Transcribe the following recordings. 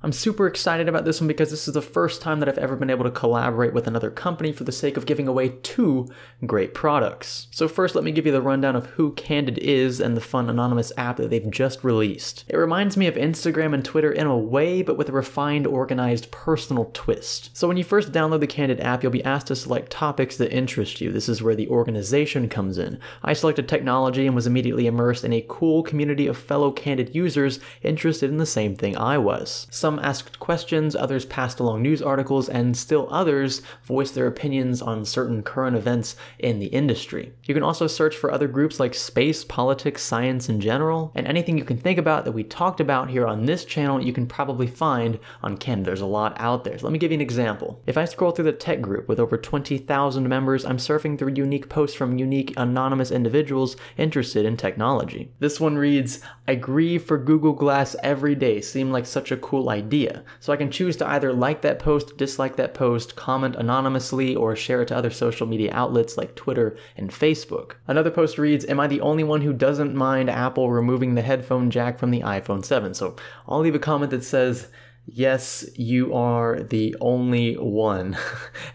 I'm super excited about this one because this is the first time that I've ever been able to collaborate with another company for the sake of giving away two great products. So first, let me give you the rundown of who Candid is and the fun anonymous app that they've just released. It reminds me of Instagram and Twitter in a way, but with a refined, organized, personal twist. So when you first download the Candid app, you'll be asked to select topics that interest you. This is where the organization comes in. I selected technology and was immediately immersed in a cool community of fellow Candid users interested in the same thing I was. Some asked questions, others passed along news articles, and still others voiced their opinions on certain current events in the industry. You can also search for other groups like space, politics, science in general, and anything you can think about that we talked about here on this channel you can probably find on Candid. There's a lot out there. So let me give you an example. If I scroll through the tech group with over 20,000 members, I'm surfing through unique posts from unique anonymous individuals interested in technology. This one reads, "I grieve for Google Glass every day. Seemed like such a cool idea." So I can choose to either like that post, dislike that post, comment anonymously, or share it to other social media outlets like Twitter and Facebook. Another post reads, "Am I the only one who doesn't mind Apple removing the headphone jack from the iPhone 7? So I'll leave a comment that says, "Yes, you are the only one."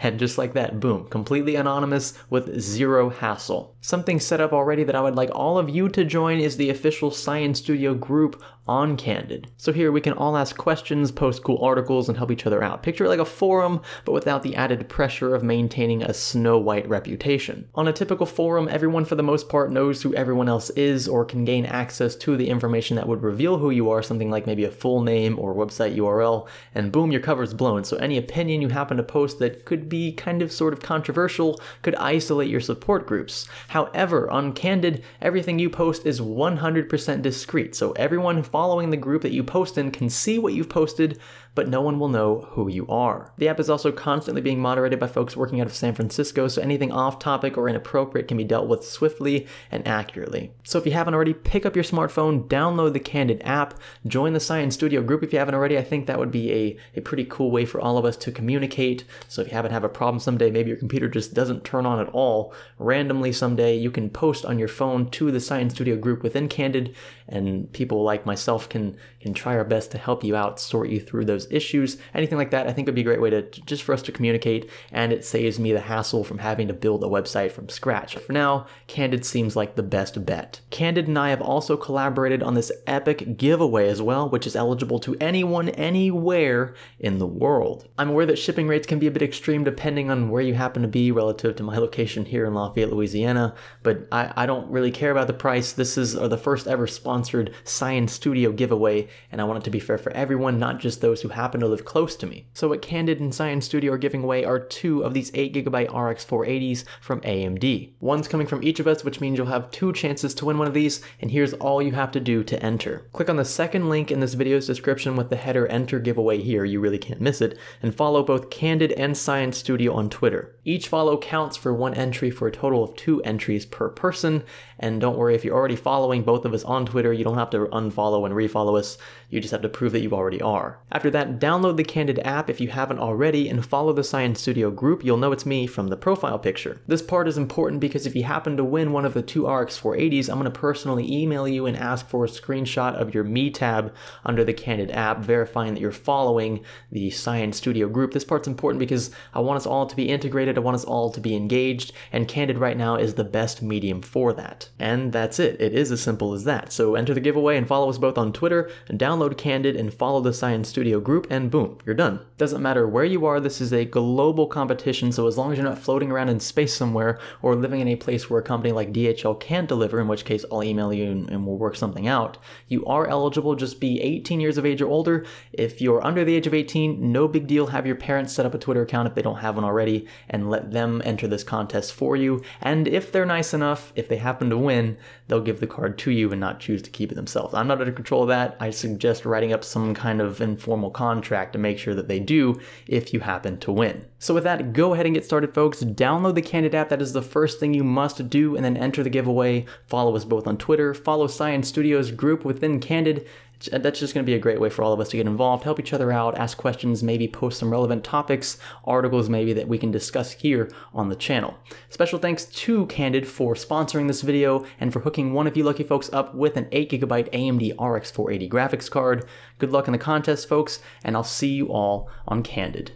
And just like that, boom, completely anonymous with zero hassle. Something set up already that I would like all of you to join is the official Science Studio group on Candid. So here we can all ask questions, post cool articles, and help each other out. Picture it like a forum, but without the added pressure of maintaining a Snow White reputation. On a typical forum, everyone for the most part knows who everyone else is or can gain access to the information that would reveal who you are, something like maybe a full name or website URL, and boom, your cover's blown. So any opinion you happen to post that could be kind of sort of controversial could isolate your support groups. However, on Candid, everything you post is 100% discreet, so everyone following the group that you post in can see what you've posted, but no one will know who you are. The app is also constantly being moderated by folks working out of San Francisco, so anything off-topic or inappropriate can be dealt with swiftly and accurately. So if you haven't already, pick up your smartphone, download the Candid app, join the Science Studio group if you haven't already. I think that would be a pretty cool way for all of us to communicate. So if you happen to have a problem someday, maybe your computer just doesn't turn on at all, randomly someday you can post on your phone to the Science Studio group within Candid, and people like myself can try our best to help you out, sort you through those issues. Anything like that I think would be a great way to just for us to communicate, and it saves me the hassle from having to build a website from scratch. For now, Candid seems like the best bet. Candid and I have also collaborated on this epic giveaway as well, which is eligible to anyone, anywhere in the world. I'm aware that shipping rates can be a bit extreme depending on where you happen to be relative to my location here in Lafayette, Louisiana, but I don't really care about the price. This is the first ever sponsored Science Studio giveaway, and I want it to be fair for everyone, not just those who happen to live close to me. So what Candid and Science Studio are giving away are two of these 8GB RX 480s from AMD. One's coming from each of us, which means you'll have two chances to win one of these, and here's all you have to do to enter. Click on the second link in this video's description with the header "Enter Giveaway" here, you really can't miss it, and follow both Candid and Science Studio on Twitter. Each follow counts for one entry for a total of two entries per person, and don't worry, if you're already following both of us on Twitter, you don't have to unfollow and refollow us, you just have to prove that you already are. After that, download the Candid app if you haven't already and follow the Science Studio group. You'll know it's me from the profile picture. This part is important because if you happen to win one of the two RX 480s, I'm going to personally email you and ask for a screenshot of your Me tab under the Candid app, verifying that you're following the Science Studio group. This part's important because I want us all to be integrated, I want us all to be engaged, and Candid right now is the best medium for that. And that's it. It is as simple as that. So enter the giveaway and follow us both on Twitter, and download Candid and follow the Science Studio group, and boom, you're done. Doesn't matter where you are, this is a global competition, so as long as you're not floating around in space somewhere or living in a place where a company like DHL can't deliver, in which case I'll email you and we'll work something out, you are eligible. Just be 18 years of age or older. If you're under the age of 18, no big deal. Have your parents set up a Twitter account if they don't have one already and let them enter this contest for you. And if they're nice enough, if they happen to win, they'll give the card to you and not choose to keep it themselves. I'm not under control of that. I suggest writing up some kind of informal contract to make sure that they do if you happen to win. So with that, go ahead and get started, folks. Download the Candid app. That is the first thing you must do, and then enter the giveaway. Follow us both on Twitter. Follow Science Studio's group within Candid. that's just going to be a great way for all of us to get involved, help each other out, ask questions, maybe post some relevant topics, articles maybe that we can discuss here on the channel. Special thanks to Candid for sponsoring this video and for hooking one of you lucky folks up with an 8GB AMD RX 480 graphics card. Good luck in the contest, folks, and I'll see you all on Candid.